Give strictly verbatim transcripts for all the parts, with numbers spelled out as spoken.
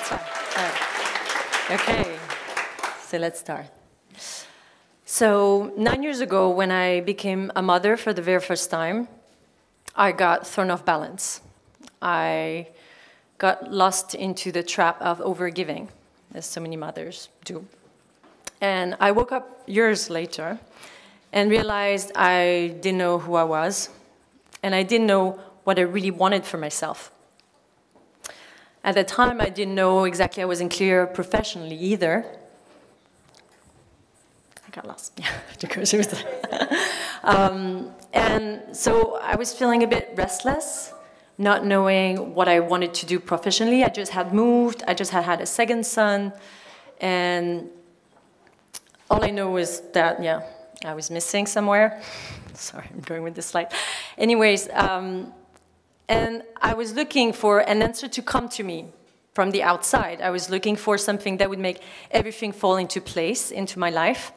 let's start. Right. Okay, so let's start. So nine years ago, when I became a mother for the very first time, I got thrown off balance. I got lost into the trap of overgiving, as so many mothers do. And I woke up years later and realized I didn't know who I was, and I didn't know what I really wanted for myself. At the time, I didn't know exactly, I wasn't clear professionally either. I got lost. um, and so I was feeling a bit restless, not knowing what I wanted to do professionally. I just had moved, I just had had a second son, and all I know is that, yeah, I was missing somewhere. Sorry, I'm going with this slide. Anyways, um, and I was looking for an answer to come to me from the outside. I was looking for something that would make everything fall into place into my life.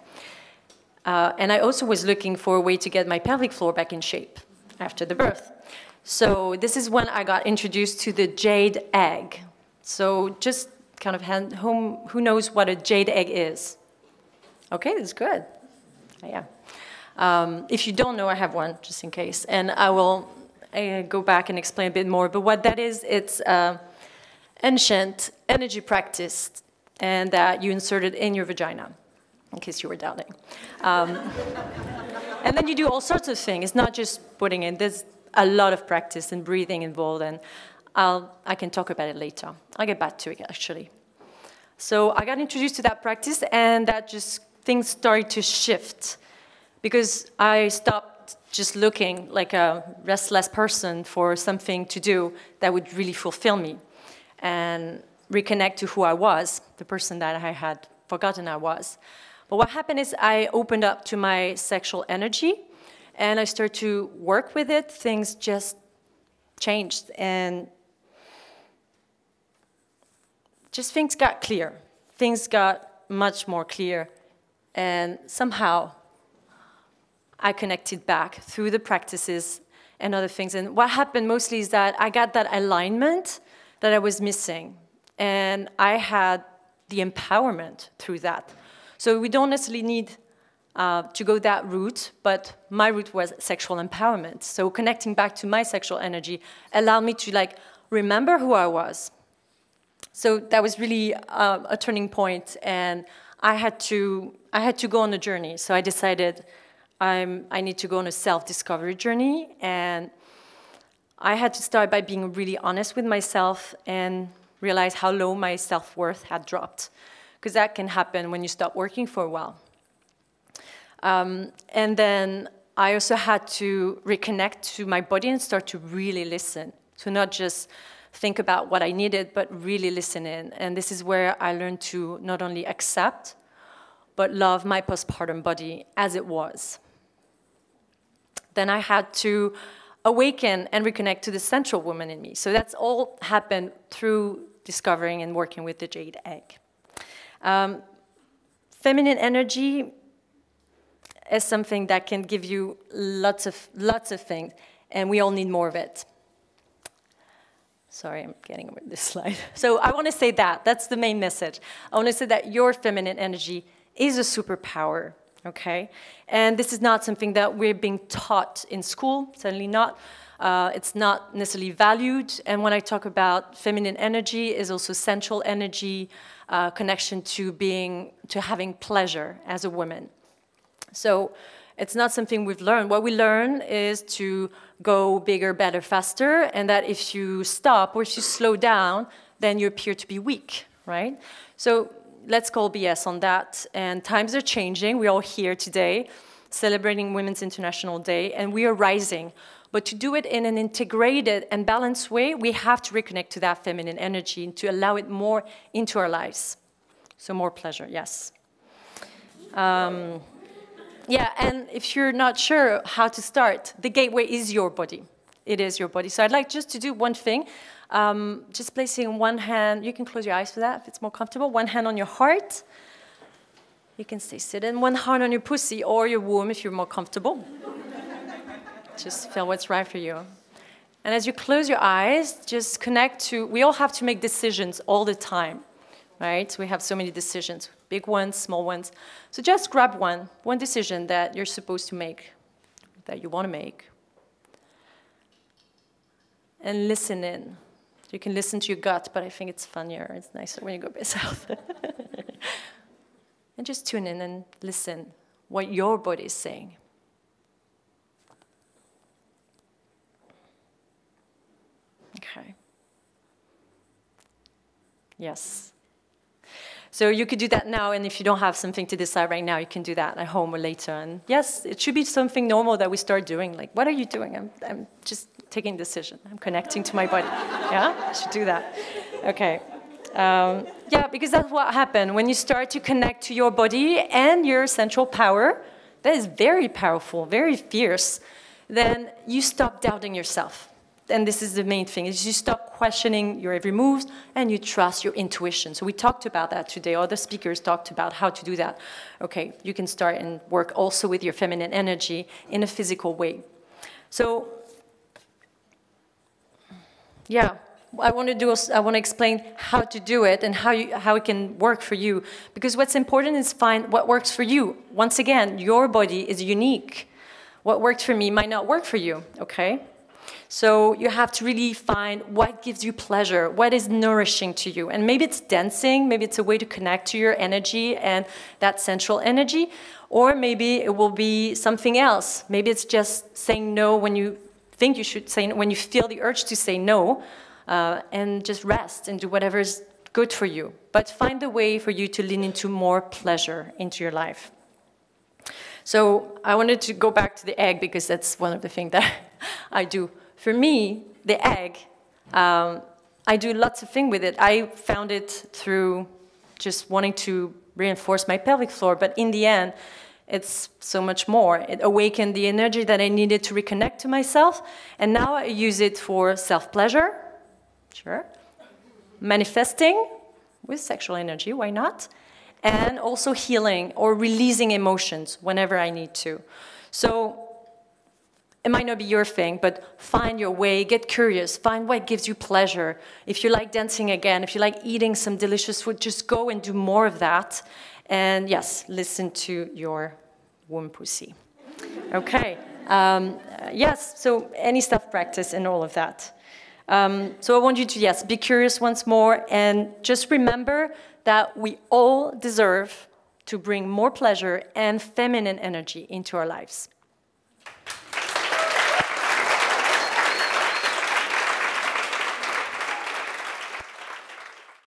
Uh, and I also was looking for a way to get my pelvic floor back in shape after the birth. So this is when I got introduced to the jade egg. So just kind of hand home, who knows what a jade egg is? Okay, that's good. Yeah. Um, if you don't know, I have one, just in case. And I will uh, go back and explain a bit more. But what that is, it's uh, ancient energy practice, and that you insert it in your vagina, in case you were doubting. Um, and then you do all sorts of things. It's not just putting in. There's a lot of practice and breathing involved, and I'll, I can talk about it later. I'll get back to it, actually. So I got introduced to that practice, and that just things started to shift, because I stopped just looking like a restless person for something to do that would really fulfill me and reconnect to who I was, the person that I had forgotten I was. But what happened is I opened up to my sexual energy, and I started to work with it. Things just changed, and just things got clear. Things got much more clear, and somehow I connected back through the practices and other things. And what happened mostly is that I got that alignment that I was missing. And I had the empowerment through that. So we don't necessarily need uh, to go that route, but my route was sexual empowerment. So connecting back to my sexual energy allowed me to like remember who I was. So that was really uh, a turning point, and I had to, I had to go on a journey. So I decided I'm, I need to go on a self-discovery journey, and I had to start by being really honest with myself and realize how low my self-worth had dropped, because that can happen when you stop working for a while. Um, and then I also had to reconnect to my body and start to really listen, so not just think about what I needed, but really listen in. And this is where I learned to not only accept, but love my postpartum body as it was. Then I had to awaken and reconnect to the central woman in me. So that's all happened through discovering and working with the jade egg. Um, feminine energy is something that can give you lots of, lots of things, and we all need more of it. Sorry, I'm getting over this slide. So I want to say that. That's the main message. I want to say that your feminine energy is a superpower, okay? And this is not something that we're being taught in school, certainly not. Uh, it's not necessarily valued. And when I talk about feminine energy, is also sensual energy, uh, connection to being, to having pleasure as a woman. So it's not something we've learned. What we learn is to go bigger, better, faster, and that if you stop or if you slow down, then you appear to be weak, right? So let's call B S on that. And times are changing. We're all here today celebrating Women's International Day, and we are rising. But to do it in an integrated and balanced way, we have to reconnect to that feminine energy and to allow it more into our lives. So more pleasure, yes. Um, Yeah, and if you're not sure how to start, the gateway is your body. It is your body. So I'd like just to do one thing. Um, just placing one hand. You can close your eyes for that if it's more comfortable. One hand on your heart. You can stay seated. And one hand on your pussy or your womb if you're more comfortable. Just feel what's right for you. And as you close your eyes, just connect to, we all have to make decisions all the time, right? We have so many decisions, big ones, small ones. So just grab one, one decision that you're supposed to make, that you want to make. And listen in. You can listen to your gut, but I think it's funnier, it's nicer when you go by yourself. And just tune in and listen what your body is saying. Okay. Yes. So you could do that now, and if you don't have something to decide right now, you can do that at home or later. And yes, it should be something normal that we start doing. Like, what are you doing? I'm, I'm just taking a decision. I'm connecting to my body. Yeah, I should do that. Okay. Um, yeah, because that's what happens. When you start to connect to your body and your central power, that is very powerful, very fierce, then you stop doubting yourself. And this is the main thing, is you stop questioning your every move and you trust your intuition. So we talked about that today. Other speakers talked about how to do that. Okay, you can start and work also with your feminine energy in a physical way. So, yeah, I want to do. I want to explain how to do it and how, you, how it can work for you. Because what's important is find what works for you. Once again, your body is unique. What worked for me might not work for you, okay? So you have to really find what gives you pleasure, what is nourishing to you. And maybe it's dancing, maybe it's a way to connect to your energy and that central energy, or maybe it will be something else. Maybe it's just saying no when you think you should say no, when you feel the urge to say no, uh, and just rest and do whatever is good for you. But find a way for you to lean into more pleasure into your life. So I wanted to go back to the egg because that's one of the things that I do. For me, the egg, um, I do lots of things with it. I found it through just wanting to reinforce my pelvic floor, but in the end, it's so much more. It awakened the energy that I needed to reconnect to myself, and now I use it for self-pleasure, sure, manifesting with sexual energy, why not, and also healing or releasing emotions whenever I need to. So, it might not be your thing, but find your way, get curious, find what gives you pleasure. If you like dancing again, if you like eating some delicious food, just go and do more of that. And yes, listen to your womb pussy. Okay, um, yes, so any stuff practice and all of that. Um, so I want you to, yes, be curious once more and just remember that we all deserve to bring more pleasure and feminine energy into our lives.